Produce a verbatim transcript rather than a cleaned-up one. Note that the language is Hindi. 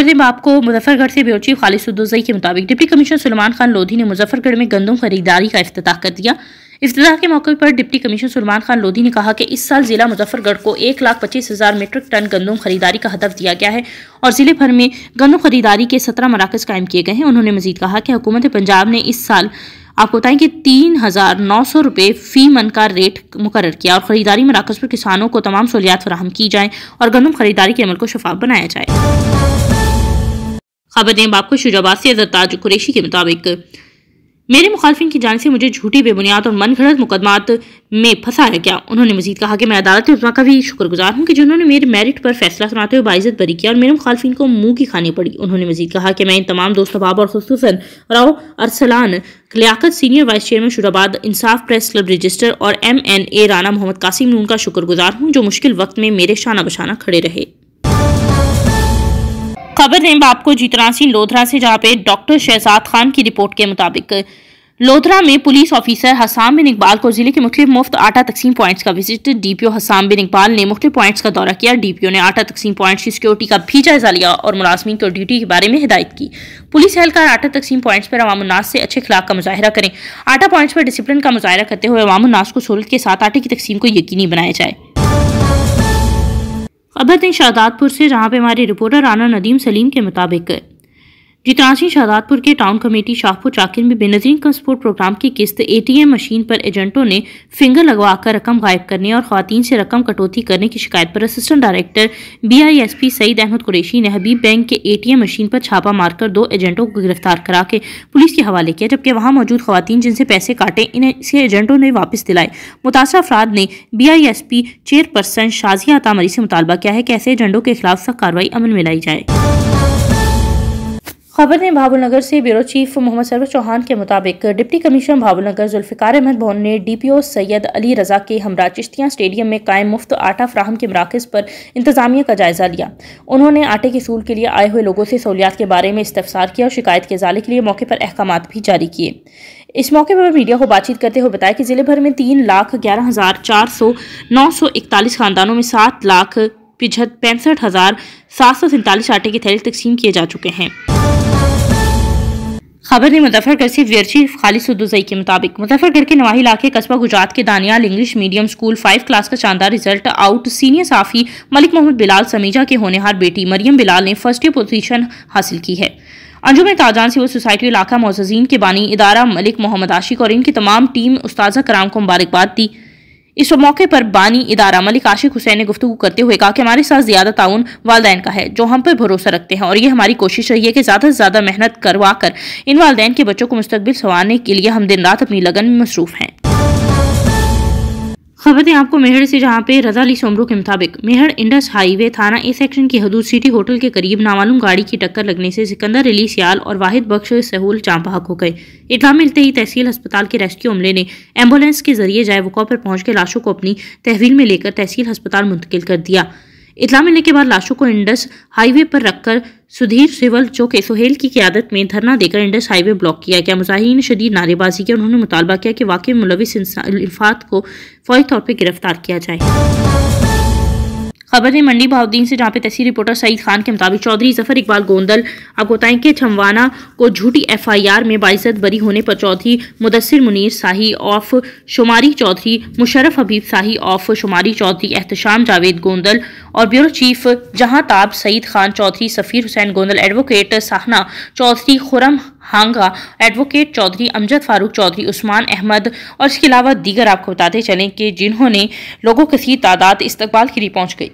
पहले मैं आपको मुजफ्फरगढ़ से ब्यूरो चीफ खालिद सदोज़ी के मुताबिक डिप्टी कमिश्नर सुलेमान खान लोधी ने मुजफ्फरगढ़ में गंदम खरीदारी का इफ्तिताह कर दिया। इफ्तिताह के मौके पर डिप्टी कमिश्नर सुलेमान खान लोधी ने कहा कि इस साल ज़िला मुजफ्फरगढ़ को एक लाख पच्चीस हज़ार मीट्रिक टन गंदम खरीदारी का हदफ दिया गया है और ज़िले भर में गंदम खरीदारी के सत्रह मराकज़ कायम किए गए हैं। उन्होंने मजीद कहा कि हुकूमत पंजाब ने इस साल आपको बताएं कि तीन हज़ार नौ सौ रुपये फ़ी मन का रेट मुकर्रर किया और ख़रीदारी मराकज़ पर किसानों को तमाम सहूलियात फराहम की जाएँ और गंदम खरीदारी के अमल को शफाफ बनाया जाए। खबर दें आपको शुजाबाद से हज़रत ताज कुरैशी के मुताबिक मेरे मुखालफिन की जानिब से मुझे झूठी बेबुनियाद और मनगढ़ंत मुकदमात में फंसाया गया। उन्होंने मजीद कहा कि मैं अदालत उज़्मा का भी शुक्रगुजार हूँ कि जिन्होंने मेरे मेरिट पर फैसला सुनाते हुए बाइज़्ज़त बरी किया और मेरे मुखालफिन को मुंह की खानी पड़ी। उन्होंने मजीद कहा कि मैं इन तमाम दोस्त अहबाब और खुसूसन Rao Arsalan खयाकत senior vice chairman शुराबाद इंसाफ प्रेस क्लब रजिस्टर और M N A Rana Mohammad Qasim Noon का शुक्रगुजार हूँ जो मुश्किल वक्त में मेरे शाना बशाना खड़े रहे। खबर है आपको जीतरासी लोधरा से जहाँ पे डॉक्टर शहजाद खान की रिपोर्ट के मुताबिक लोधरा में पुलिस ऑफिसर हुसाम बिन इकबाल को जिले के मुख्तलिफ मुफ्त आटा तकसीम पॉइंट्स का विजिट। डीपीओ हुसाम बिन इकबाल ने मुख्तलिफ पॉइंट्स का दौरा किया। डीपीओ ने आटा तकसीम पॉइंट्स की सिक्योरिटी का भी जायजा लिया और मुलाजमीन को ड्यूटी के बारे में हिदायत की। पुलिस एहलकार आटा तकसीम पॉइंट्स पर अवाम उन्नास से अच्छे खिलाफ का मुजाहरा करें। आटा पॉइंट्स पर डिसिप्लिन का मुजाहरा करते हुए अवाम उन्नास को सहूलत के साथ आटे की तकसीम को यकीनी बनाया जाए। खबर शाहदादपुर से जहाँ पे हमारे रिपोर्टर राना नदीम सलीम के मुताबिक जितरासी शाहदादपुर के टाउन कमेटी शाहपुर चाकिन में बेनजीर कम स्पोर्ट प्रोग्राम की किस्त एटीएम मशीन पर एजेंटों ने फिंगर लगवाकर रकम गायब करने और ख्वातीन से रकम कटौती करने की शिकायत पर assistant director BISP Saeed Ahmad Qureshi ने हबीब बैंक के एटीएम मशीन पर छापा मारकर दो एजेंटों को गिरफ्तार करा के पुलिस के हवाले किया, जबकि वहाँ मौजूद ख्वातीन जिनसे पैसे काटे इन्हें इसके एजेंटों ने वापस दिलाए। मुतासर अफराद ने बीआईएसपी चेयरपर्सन शाजिया तामरी से मुतालबा किया है कि ऐसे एजेंटों के खिलाफ सख्त कार्रवाई अमल में लाई जाए। खबर ने भावलनगर से ब्यूरो चीफ मोहम्मद सरवर चौहान के मुताबिक डिप्टी कमिश्नर भावलनगर जुल्फ़िकार अहमद भवन ने डीपीओ सैयद अली रज़ा के हमरा चिश्तियाँ स्टेडियम में कायम मुफ्त आटा फ़राहम के मराकज़ पर इंतजामिया का जायज़ा लिया। उन्होंने आटे के असूल के लिए आए हुए लोगों से सहूलियात के बारे में इस्तफसार किया और शिकायत के ज़ाले के लिए मौके पर अहकामात भी जारी किए। इस मौके पर मीडिया को बातचीत करते हुए बताया कि ज़िले भर में तीन लाख ग्यारह हज़ार चार सौ नौ सौ इकतालीस खानदानों में सात लाख पिछहत्तर पैंसठ हज़ार सात सौ सैंतालीस आटे के थैले तकसीम किए जा चुके हैं। खबर ने मुजफ्फरगढ़ से ब्यूरो चीफ खालिद सदोज़ी के मुताबिक मुजफ्फरगढ़ के नवाही इलाके कस्बा गुजरात के Daniyal English medium school five class का शानदार result out senior Safi Malik Mohammad Bilal Sameeja के होनहार बेटी मरियम बिलाल ने फर्स्ट पोजीशन हासिल की है। अंजुमन ताजान सिविल सोसाइटी इलाका मोअज़्ज़ज़ीन के बानी इदारा मलिक मोहम्मद आशिक और इनकी तमाम टीम उस्ताज़ा कराम को मुबारकबाद दी। इस मौके पर बानी इदारा मलिक आशिक हुसैन ने गुफ्तगू करते हुए कहा कि हमारे साथ ज़्यादा ताउन वालदैन का है जो हम पर भरोसा रखते हैं और ये हमारी कोशिश रही है कि ज़्यादा से ज़्यादा मेहनत करवा कर इन वालदैन के बच्चों को मुस्तकबिल संवारने के लिए हम दिन रात अपनी लगन में मसरूफ़ हैं। खबर है आपको मेहड़ से जहाँ पे रजा अली सोमरो के मुताबिक मेहड़ इंडस हाईवे थाना ए सेक्शन की हदूद सिटी होटल के करीब नामालूम गाड़ी की टक्कर लगने से सिकंदर रिली सियाल और वाहिद बख्श सहूल चंपक हो गए। इतला मिलते ही तहसील अस्पताल के रेस्क्यू अमले ने एम्बुलेंस के जरिए जाए वक़ा पर पहुँच के लाशों को अपनी तहवील में लेकर तहसील अस्पताल मुंतकिल कर दिया। इतला मिलने के बाद लाशों को इंडस हाईवे पर रखकर सुधीर सिवल चौक सोहेल की क़यादत में धरना देकर इंडस हाईवे ब्लॉक किया गया। मुजाहिरीन ने शदीद नारेबाजी की। उन्होंने मुतालबा किया कि वाकई मुलविस इल्फात को फौरी तौर पर गिरफ्तार किया जाए। खबर है मंडी बहाउद्दीन से जहाँ पे तहसील रिपोर्टर सईद खान के मुताबिक चौधरी ज़फर इकबाल गोंदल आपको बताएं कि छमवाना को झूठी एफआईआर में बाइज़्ज़त बरी होने पर चौधरी मुदस्सिर मुनीर साही ऑफ शुमारी, चौधरी मुशर्रफ हबीब साही ऑफ शुमारी, चौधरी एहतशाम जावेद गोंदल और ब्यूरो चीफ जहाँ ताब सईद खान, चौधरी सफ़ीर हुसैन गोंदल एडवोकेट साहना, चौधरी खुरम हांगा एडवोकेट, चौधरी अमजद फारूक, चौधरी उस्मान अहमद और इसके अलावा दीगर आपको बताते चलें कि जिन्होंने लोगों की तादाद इस्तकबाल के लिए पहुँच गई।